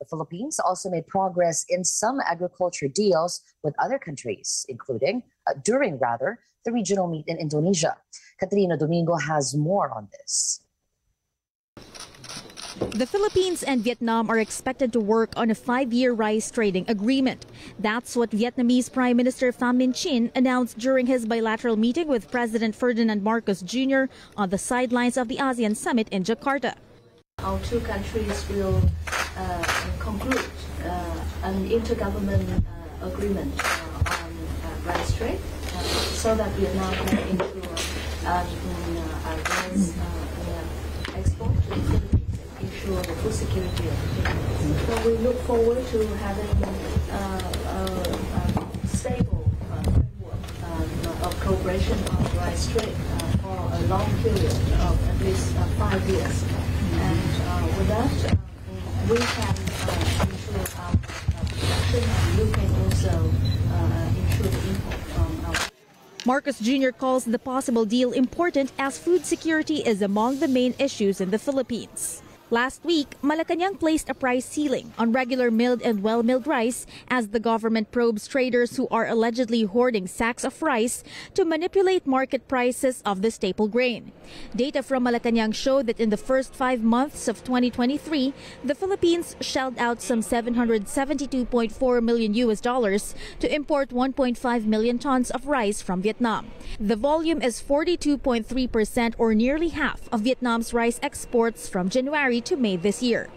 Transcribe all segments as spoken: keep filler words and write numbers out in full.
The Philippines also made progress in some agriculture deals with other countries, including, uh, during rather, the regional meet in Indonesia. Katrina Domingo has more on this. The Philippines and Vietnam are expected to work on a five-year rice trading agreement. That's what Vietnamese Prime Minister Pham Minh Chinh announced during his bilateral meeting with President Ferdinand Marcos Junior on the sidelines of the ASEAN summit in Jakarta. Our two countries will uh, conclude uh, an intergovernment uh, agreement uh, on uh, rice trade uh, so that Vietnam can ensure uh, rice uh, export to the Philippines. Ensure the food security of the Philippines. So we look forward to having uh, a, a stable uh, framework uh, of cooperation on rice trade uh, for a long period of at least uh, five years. And uh, with that, uh, we can uh, ensure our production, and you can also uh, ensure the import from our. Marcos Junior calls the possible deal important as food security is among the main issues in the Philippines. Last week, Malacañang placed a price ceiling on regular milled and well-milled rice as the government probes traders who are allegedly hoarding sacks of rice to manipulate market prices of the staple grain. Data from Malacañang show that in the first five months of twenty twenty-three, the Philippines shelled out some seven hundred seventy-two point four million U S dollars to import one point five million tons of rice from Vietnam. The volume is forty-two point three percent or nearly half of Vietnam's rice exports from January to May this year.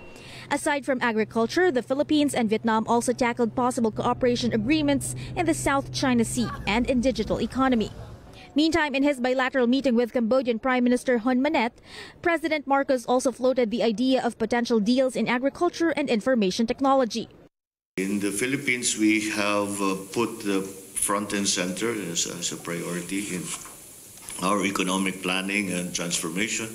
Aside from agriculture, the Philippines and Vietnam also tackled possible cooperation agreements in the South China Sea and in digital economy. Meantime, in his bilateral meeting with Cambodian Prime Minister Hun Manet, President Marcos also floated the idea of potential deals in agriculture and information technology. In the Philippines, we have uh, put the front and center as, as a priority in our economic planning and transformation,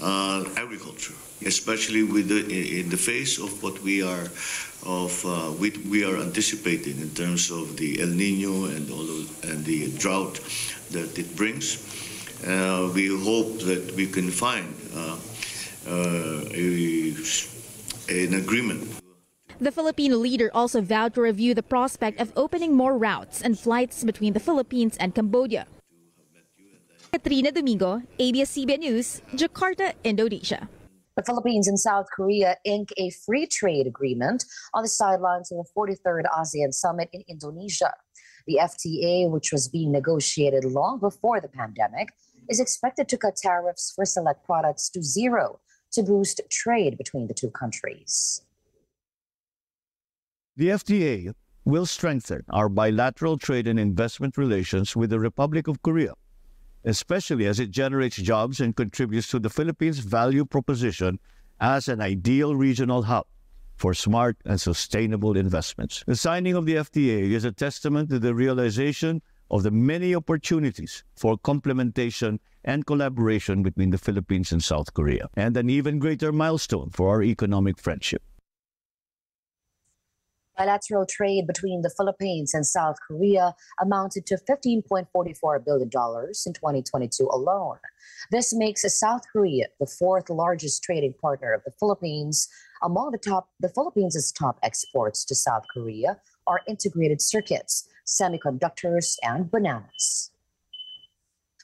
uh, agriculture, especially with the, in the face of what we are of uh, we, we are anticipating in terms of the El Nino and all of, and the drought that it brings. Uh, we hope that we can find uh, uh, a, an agreement. The Filipino leader also vowed to review the prospect of opening more routes and flights between the Philippines and Cambodia. Katrina Domingo, A B S C B N News, Jakarta, Indonesia. The Philippines and South Korea ink a free trade agreement on the sidelines of the forty-third ASEAN Summit in Indonesia. The F T A, which was being negotiated long before the pandemic, is expected to cut tariffs for select products to zero to boost trade between the two countries. The F T A will strengthen our bilateral trade and investment relations with the Republic of Korea, especially as it generates jobs and contributes to the Philippines' value proposition as an ideal regional hub for smart and sustainable investments. The signing of the F T A is a testament to the realization of the many opportunities for complementation and collaboration between the Philippines and South Korea, and an even greater milestone for our economic friendship. Bilateral trade between the Philippines and South Korea amounted to fifteen point four four billion dollars in twenty twenty-two alone. This makes South Korea the fourth largest trading partner of the Philippines. Among the top, the Philippines' top exports to South Korea are integrated circuits, semiconductors, and bananas.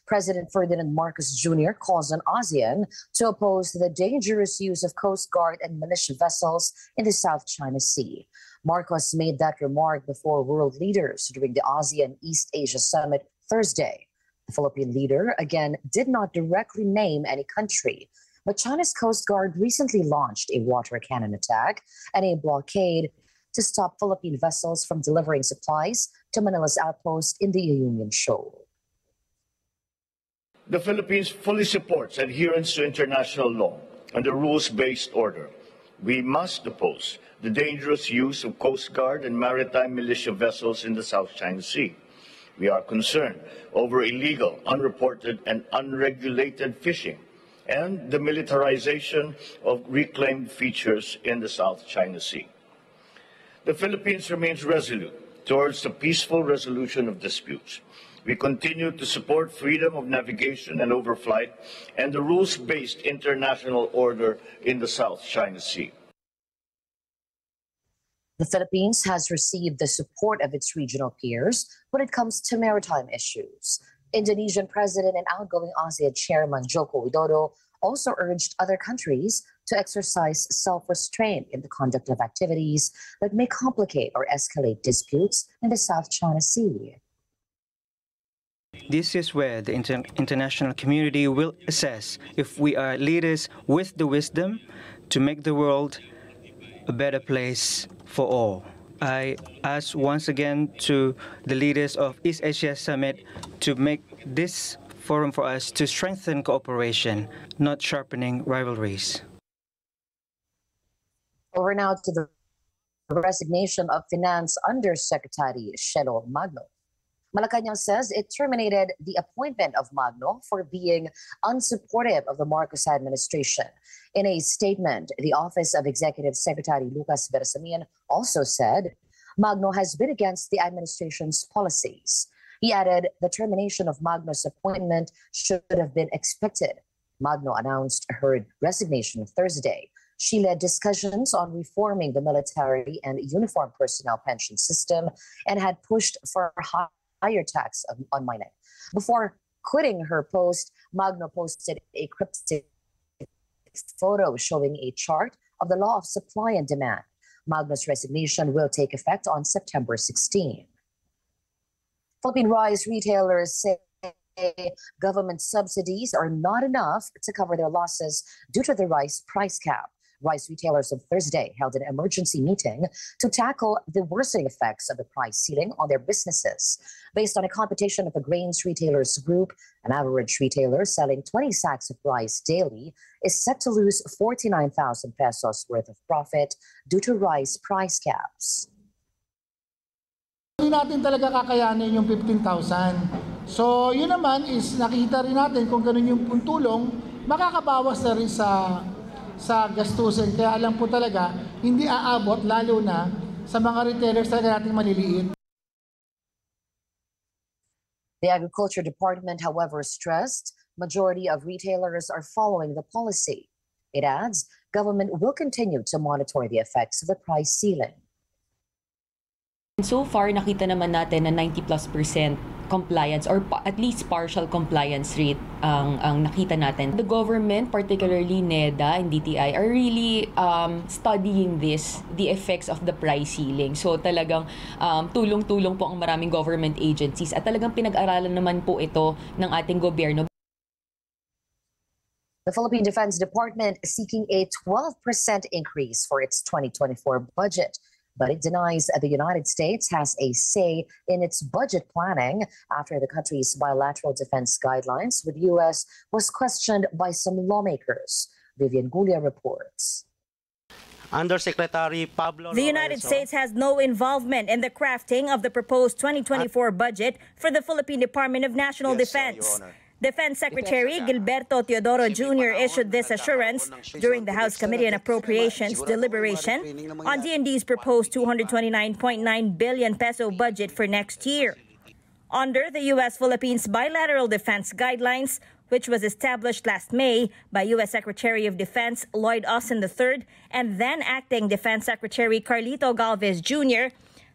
President Ferdinand Marcos Junior calls on ASEAN to oppose the dangerous use of Coast Guard and militia vessels in the South China Sea. Marcos made that remark before world leaders during the ASEAN East Asia Summit Thursday. The Philippine leader, again, did not directly name any country, but China's Coast Guard recently launched a water cannon attack and a blockade to stop Philippine vessels from delivering supplies to Manila's outpost in the Union Shoal. The Philippines fully supports adherence to international law and a rules-based order. We must oppose the dangerous use of Coast Guard and maritime militia vessels in the South China Sea. We are concerned over illegal, unreported, and unregulated fishing and the militarization of reclaimed features in the South China Sea. The Philippines remains resolute towards the peaceful resolution of disputes. We continue to support freedom of navigation and overflight and the rules-based international order in the South China Sea. The Philippines has received the support of its regional peers when it comes to maritime issues. Indonesian President and outgoing ASEAN Chairman Joko Widodo also urged other countries to exercise self-restraint in the conduct of activities that may complicate or escalate disputes in the South China Sea. This is where the inter international community will assess if we are leaders with the wisdom to make the world a better place for all. I ask once again to the leaders of East Asia Summit to make this forum for us to strengthen cooperation, not sharpening rivalries. Over now to the resignation of Finance Undersecretary Shelo Magno. Malacañang says it terminated the appointment of Magno for being unsupportive of the Marcos administration. In a statement, the Office of Executive Secretary Lucas Bersamin also said Magno has been against the administration's policies. He added the termination of Magno's appointment should have been expected. Magno announced her resignation Thursday. She led discussions on reforming the military and uniformed personnel pension system and had pushed for high higher tax on mining. Before quitting her post, Magno posted a cryptic photo showing a chart of the law of supply and demand. Magno's resignation will take effect on September sixteenth. Philippine rice retailers say government subsidies are not enough to cover their losses due to the rice price cap. Rice retailers on Thursday held an emergency meeting to tackle the worsening effects of the price ceiling on their businesses. Based on a computation of a grains retailers group, an average retailer selling twenty sacks of rice daily is set to lose forty-nine thousand pesos worth of profit due to rice price caps. Hindi natin talaga kakayanin yung fifteen thousand. So yun naman is nakikita rin natin kung ganun yung puntulong, makakabawas na rin sa sa gastusin. Kaya alam po talaga, hindi aabot lalo na sa mga retailers talaga nating maliliit. The Agriculture Department, however, stressed majority of retailers are following the policy. It adds, government will continue to monitor the effects of the price ceiling. So far, nakita naman natin na ninety plus percent compliance or at least partial compliance rate ang, ang nakita natin. The government, particularly NEDA and D T I, are really um, studying this, the effects of the price ceiling. So talagang tulong-tulong um, po ang maraming government agencies at talagang pinag-aralan naman po ito ng ating gobyerno. The Philippine Defense Department is seeking a twelve percent increase for its twenty twenty-four budget. But it denies the United States has a say in its budget planning after the country's bilateral defense guidelines with U S was questioned by some lawmakers. Vivian Gulia reports. Undersecretary Pablo The United Lorenzo. States has no involvement in the crafting of the proposed twenty twenty-four budget for the Philippine Department of National yes, Defense. Sir, Defense Secretary Gilberto Teodoro Junior issued this assurance during the House Committee on Appropriations deliberation on D N D's proposed two hundred twenty-nine point nine billion peso budget for next year. Under the U S-Philippines bilateral defense guidelines, which was established last May by U S Secretary of Defense Lloyd Austin the third and then Acting Defense Secretary Carlito Galvez Junior,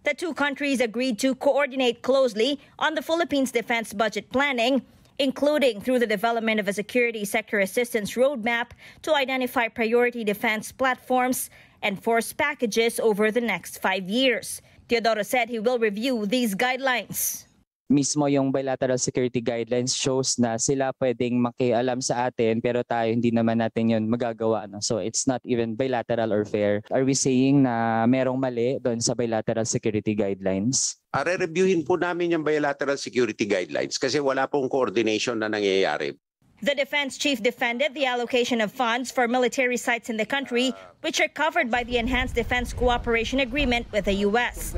the two countries agreed to coordinate closely on the Philippines' defense budget planning, including through the development of a security sector assistance roadmap to identify priority defense platforms and force packages over the next five years. Teodoro said he will review these guidelines. Mismo yung bilateral security guidelines shows na sila pwedeng makialam sa atin pero tayo hindi naman natin yun magagawa. No? So it's not even bilateral or fair. Are we saying na merong mali doon sa bilateral security guidelines? Are-reviewin po namin yung bilateral security guidelines kasi wala pong coordination na nangyayari. The defense chief defended the allocation of funds for military sites in the country, which are covered by the Enhanced Defense Cooperation Agreement with the U S.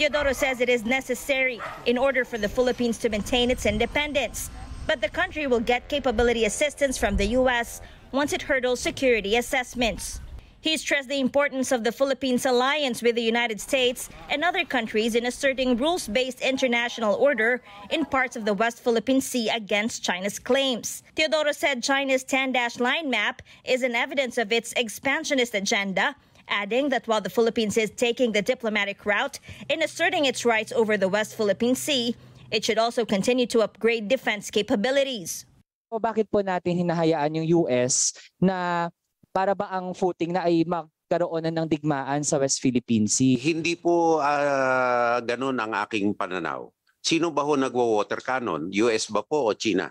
Teodoro says it is necessary in order for the Philippines to maintain its independence, but the country will get capability assistance from the U S once it hurdles security assessments. He stressed the importance of the Philippines' alliance with the United States and other countries in asserting rules-based international order in parts of the West Philippine Sea against China's claims. Teodoro said China's ten dash line map is an evidence of its expansionist agenda adding that while the Philippines is taking the diplomatic route in asserting its rights over the West Philippine Sea, it should also continue to upgrade defense capabilities. O bakit po natin hinahayaan yung U S na para ba ang footing na ay magkaroon ng digmaan sa West Philippine Sea? Hindi po uh, ganun ang aking pananaw. Sino ba ho nagwa-water cannon? U S ba po o China?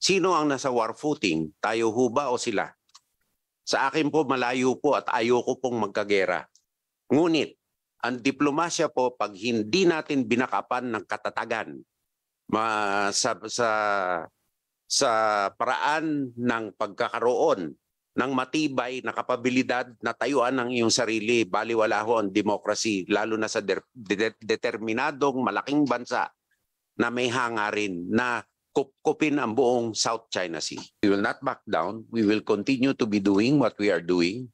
Sino ang nasa war footing? Tayo ho ba o sila? Sa akin po malayo po at ayoko pong magkagera. Ngunit ang diplomasya po pag hindi natin binakapan ng katatagan ma, sa, sa, sa paraan ng pagkakaroon ng matibay na kapabilidad na tayuan ng iyong sarili, baliwala ho ang democracy, lalo na sa de de determinadong malaking bansa na may hangarin na kupkupin ang buong South China Sea. We will not back down. We will continue to be doing what we are doing.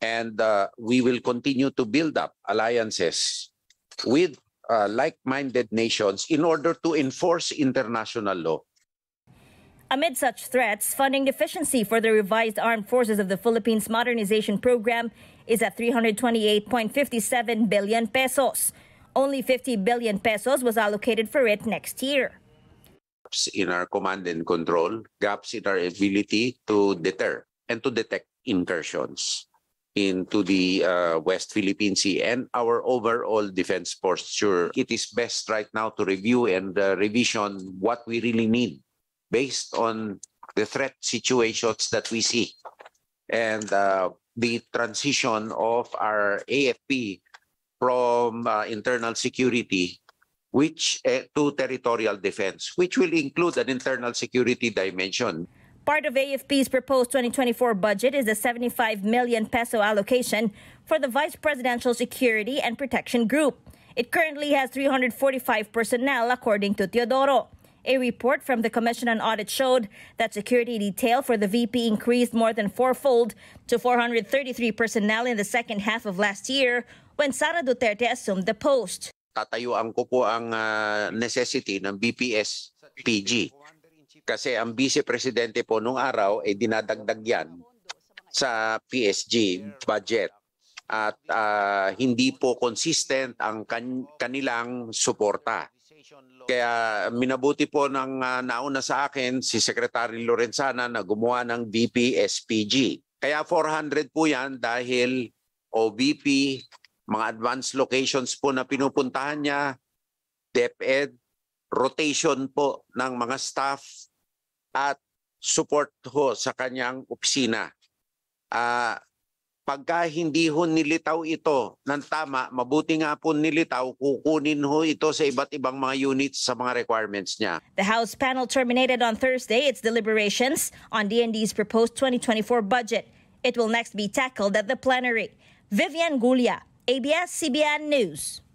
And uh, we will continue to build up alliances with uh, like-minded nations in order to enforce international law. Amid such threats, funding deficiency for the Revised Armed Forces of the Philippines Modernization Program is at three hundred twenty-eight point five seven billion pesos. Only fifty billion pesos was allocated for it next year. Gaps in our command and control, gaps in our ability to deter and to detect incursions into the uh, West Philippine Sea and our overall defense posture. It is best right now to review and uh, revision what we really need based on the threat situations that we see and uh, the transition of our A F P from uh, internal security which uh, to territorial defense, which will include an internal security dimension. Part of A F P's proposed twenty twenty-four budget is a seventy-five million peso allocation for the Vice Presidential Security and Protection Group. It currently has three hundred forty-five personnel, according to Teodoro. A report from the Commission on Audit showed that security detail for the V P increased more than fourfold to four hundred thirty-three personnel in the second half of last year when Sara Duterte assumed the post. Tatayuan ko po ang uh, necessity ng B P S P G kasi ang Vice Presidente po nung araw ay eh, dinadagdag yan sa P S G budget at uh, hindi po consistent ang kan kanilang suporta. Kaya minabuti po ng uh, nauna sa akin si Secretary Lorenzana na gumawa ng D P S P G. Kaya four hundred po yan dahil O V P, mga advanced locations po na pinupuntahan niya, DepEd, rotation po ng mga staff at support ho sa kanyang opisina. Uh, Pagka hindi ho nilitaw ito ng tama, mabuti nga po nilitaw, kukunin ho ito sa iba't ibang mga units sa mga requirements niya. The House panel terminated on Thursday its deliberations on D N D's proposed twenty twenty-four budget. It will next be tackled at the plenary. Vivian Gulia, A B S C B N News.